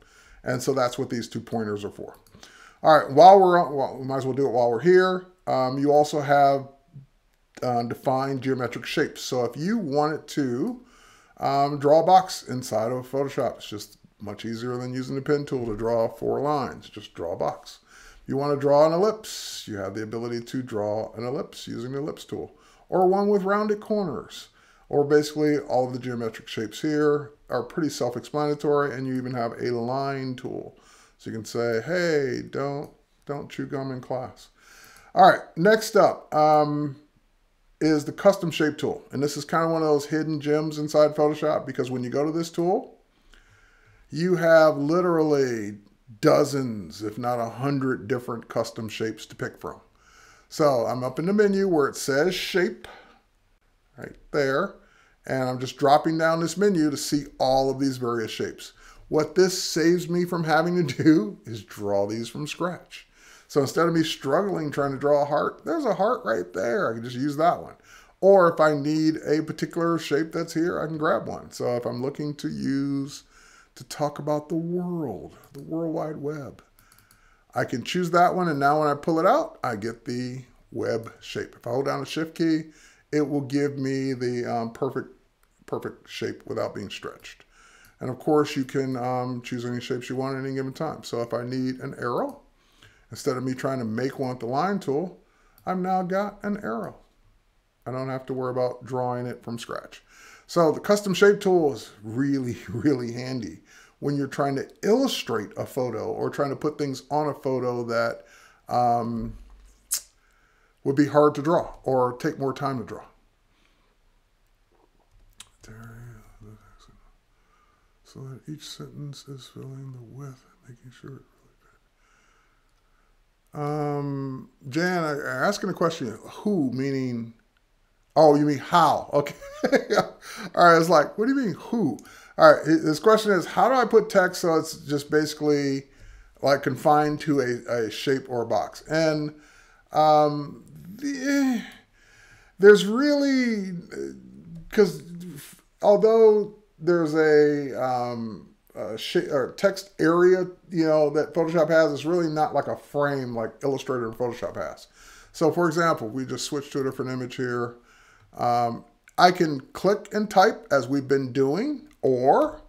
And so that's what these two pointers are for. All right, while we're on, well, we might as well do it while we're here. You also have define geometric shapes. So if you wanted to draw a box inside of Photoshop, it's just much easier than using the pen tool to draw four lines. Just draw a box. If you want to draw an ellipse, you have the ability to draw an ellipse using the ellipse tool, or one with rounded corners. Or basically all of the geometric shapes here are pretty self-explanatory, and you even have a line tool. So you can say, hey, don't chew gum in class. All right, next up, is the custom shape tool. And this is kind of one of those hidden gems inside Photoshop, because when you go to this tool, you have literally dozens, if not 100 different custom shapes to pick from. So I'm up in the menu where it says shape, right there. And I'm just dropping down this menu to see all of these various shapes. What this saves me from having to do is draw these from scratch. So instead of me struggling trying to draw a heart, there's a heart right there. I can just use that one. Or if I need a particular shape that's here, I can grab one. So if I'm looking to use to talk about the World Wide Web, I can choose that one. And now when I pull it out, I get the web shape. If I hold down the shift key, it will give me the perfect shape without being stretched. And of course, you can choose any shapes you want at any given time. So if I need an arrow, instead of me trying to make one with the line tool, I've now got an arrow. I don't have to worry about drawing it from scratch. So the custom shape tool is really, really handy when you're trying to illustrate a photo or trying to put things on a photo that would be hard to draw or take more time to draw. So that each sentence is filling the width, making sure it's really good. Jan, asking a question, who, meaning, oh, you mean how? Okay. All right, it's like, what do you mean who? All right, this question is, how do I put text so it's just basically like confined to a shape or a box? And there's really, because although there's a text area, you know, that Photoshop has, it's really not like a frame like Illustrator and Photoshop has. So for example, we just switched to a different image here. I can click and type as we've been doing, or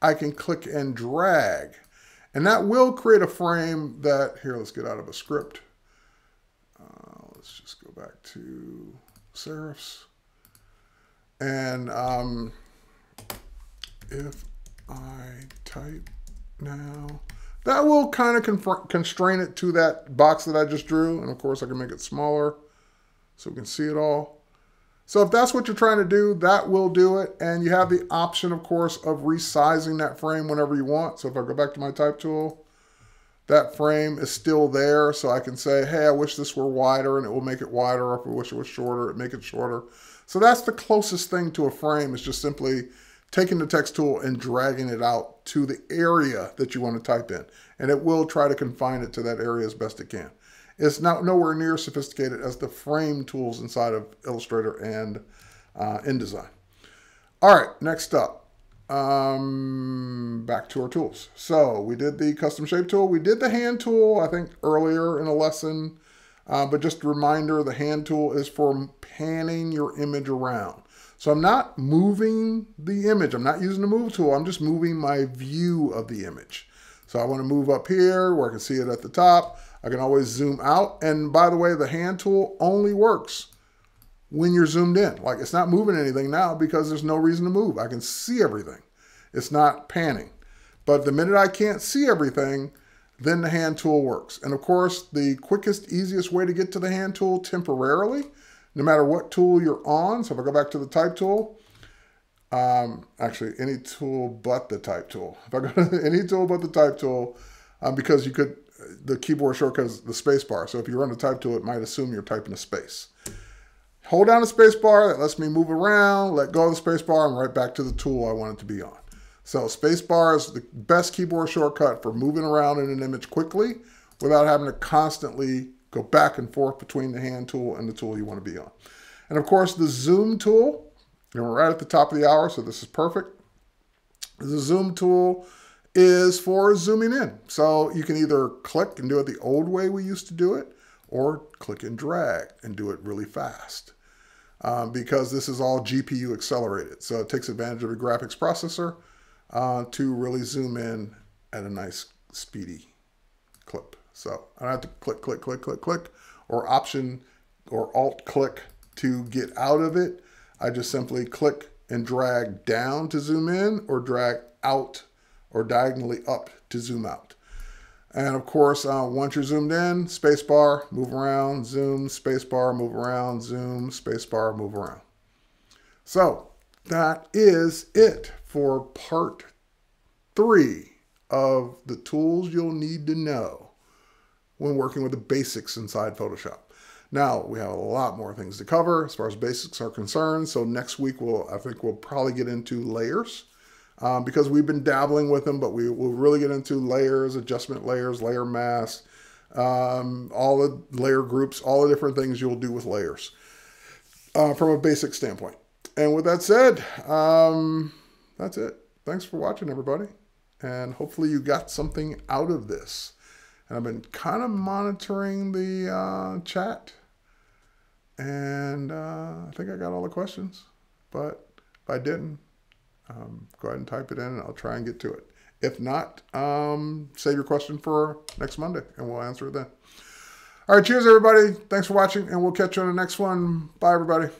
I can click and drag. And that will create a frame that, here, let's get out of a script. Let's just go back to serifs. And if I type now, that will kind of constrain it to that box that I just drew. And of course I can make it smaller so we can see it all. So if that's what you're trying to do, that will do it. And you have the option, of course, of resizing that frame whenever you want. So if I go back to my type tool, that frame is still there. So I can say, hey, I wish this were wider, and it will make it wider. If I wish it was shorter, it make it shorter. So that's the closest thing to a frame, is just simply taking the text tool and dragging it out to the area that you want to type in. And it will try to confine it to that area as best it can. It's not nowhere near sophisticated as the frame tools inside of Illustrator and InDesign. All right, next up, back to our tools. So we did the custom shape tool. We did the hand tool, I think, earlier in a lesson. But just a reminder, the hand tool is for panning your image around. So I'm not moving the image. I'm not using the move tool. I'm just moving my view of the image. So I want to move up here where I can see it at the top. I can always zoom out. And by the way, the hand tool only works when you're zoomed in. Like, it's not moving anything now because there's no reason to move. I can see everything. It's not panning. But the minute I can't see everything, then the hand tool works. And of course, the quickest, easiest way to get to the hand tool temporarily, no matter what tool you're on, so if I go back to the type tool, actually any tool but the type tool. If I go to any tool but the type tool, because you could, the keyboard shortcut is the space bar. So if you run the type tool, it might assume you're typing a space. Hold down the space bar, that lets me move around, let go of the space bar, I'm right back to the tool I want it to be on. So space bar is the best keyboard shortcut for moving around in an image quickly without having to constantly go back and forth between the hand tool and the tool you want to be on. And of course, the zoom tool, and we're right at the top of the hour, so this is perfect. The zoom tool is for zooming in. So you can either click and do it the old way we used to do it, or click and drag and do it really fast. Because this is all GPU accelerated. So it takes advantage of a graphics processor to really zoom in at a nice speedy clip. So I don't have to click, click, click, click, click, or option or alt click to get out of it. I just simply click and drag down to zoom in, or drag out or diagonally up to zoom out. And of course, once you're zoomed in, spacebar, move around, zoom, spacebar, move around, zoom, spacebar, move around. So that is it for part 3 of the tools you'll need to know when working with the basics inside Photoshop. Now, we have a lot more things to cover as far as basics are concerned. So next week, I think we'll probably get into layers because we've been dabbling with them, but we will really get into layers, adjustment layers, layer masks, all the layer groups, all the different things you'll do with layers from a basic standpoint. And with that said, that's it. Thanks for watching, everybody. And hopefully you got something out of this. And I've been kind of monitoring the chat, and I think I got all the questions, but if I didn't, go ahead and type it in and I'll try and get to it. If not, save your question for next Monday and we'll answer it then. All right, cheers everybody. Thanks for watching, and we'll catch you on the next one. Bye everybody.